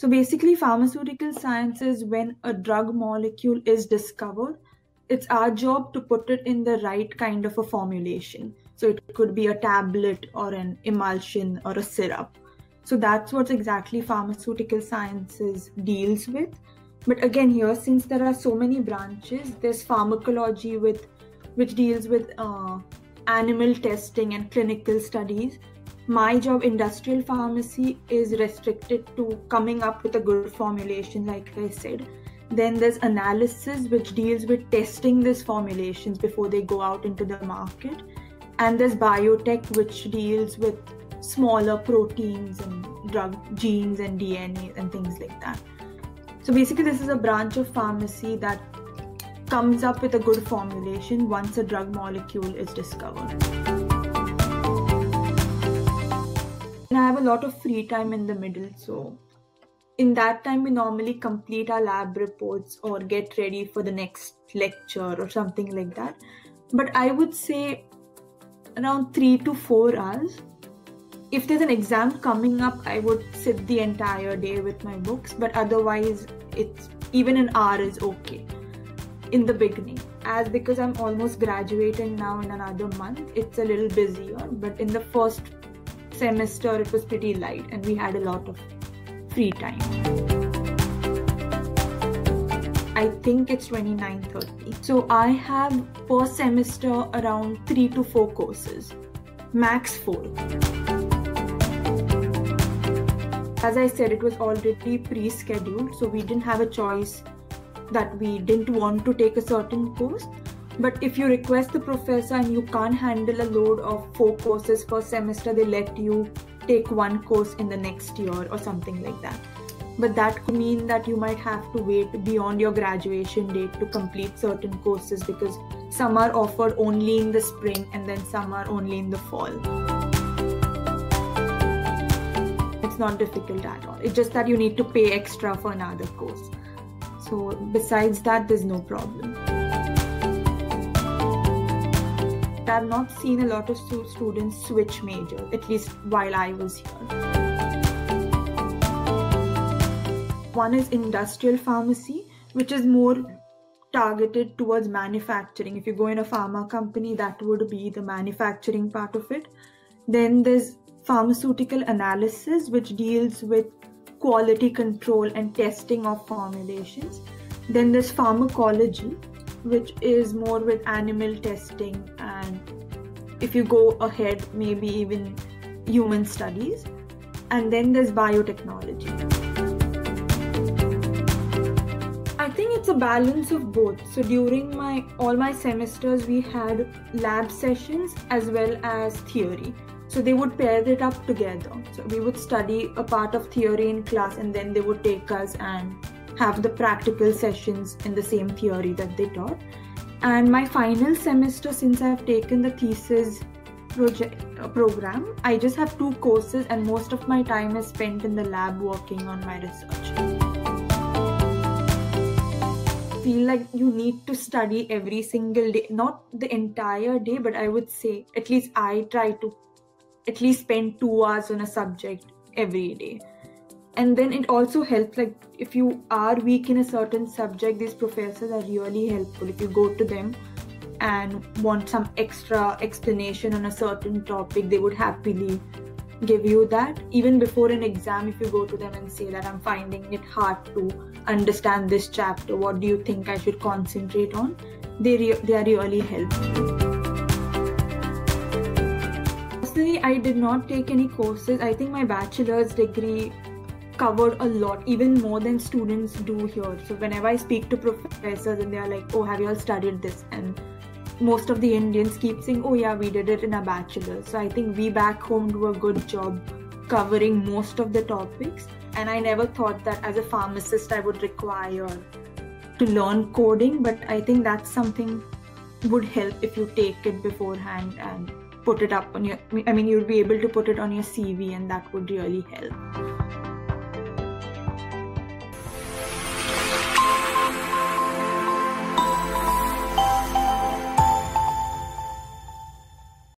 So basically, pharmaceutical science is when a drug molecule is discovered, it's our job to put it in the right kind of a formulation. So it could be a tablet or an emulsion or a syrup. So that's what exactly pharmaceutical sciences deals with. But again here, since there are so many branches, there's pharmacology which deals with animal testing and clinical studies. My job, industrial pharmacy, is restricted to coming up with a good formulation, like I said. Then there's analysis, which deals with testing these formulations before they go out into the market. And there's biotech, which deals with smaller proteins and drug genes and DNA and things like that. So basically, this is a branch of pharmacy that comes up with a good formulation once a drug molecule is discovered. And I have a lot of free time in the middle, so in that time we normally complete our lab reports or get ready for the next lecture or something like that. But I would say around 3 to 4 hours. If there's an exam coming up, I would sit the entire day with my books, but otherwise it's even an hour is okay in the beginning. As because I'm almost graduating now in another month, it's a little busier, but in the first semester it was pretty light and we had a lot of free time. I think it's 29:30. So I have per semester around 3 to 4 courses, max 4. As I said, it was already pre-scheduled, so we didn't have a choice that we didn't want to take a certain course. But if you request the professor and you can't handle a load of 4 courses per semester, they let you take 1 course in the next year or something like that. But that could mean that you might have to wait beyond your graduation date to complete certain courses, because some are offered only in the spring and then some are only in the fall. Not difficult at all. It's just that you need to pay extra for another course. So besides that, there's no problem. I've not seen a lot of students switch majors, at least while I was here. One is industrial pharmacy, which is more targeted towards manufacturing. If you go in a pharma company, that would be the manufacturing part of it. Then there's pharmaceutical analysis, which deals with quality control and testing of formulations. Then there's pharmacology, which is more with animal testing and, if you go ahead, maybe even human studies. And then there's biotechnology. I think it's a balance of both. So during all my semesters, we had lab sessions as well as theory. So they would pair it up together. So we would study a part of theory in class, and then they would take us and have the practical sessions in the same theory that they taught. And my final semester, since I've taken the thesis program, I just have 2 courses and most of my time is spent in the lab working on my research. I feel like you need to study every single day, not the entire day, but I would say at least I try to at least spend 2 hours on a subject every day. And then it also helps, like if you are weak in a certain subject, these professors are really helpful. If you go to them and want some extra explanation on a certain topic, they would happily give you that. Even before an exam, if you go to them and say that I'm finding it hard to understand this chapter, what do you think I should concentrate on? They are really helpful. I did not take any courses. I think my bachelor's degree covered a lot, even more than students do here. So whenever I speak to professors and they are like, oh, have you all studied this? And most of the Indians keep saying, oh yeah, we did it in our bachelor's. So I think we back home do a good job covering most of the topics. And I never thought that as a pharmacist I would require to learn coding, but I think that's something would help if you take it beforehand and put it up on your, I mean, you'll be able to put it on your CV, and that would really help.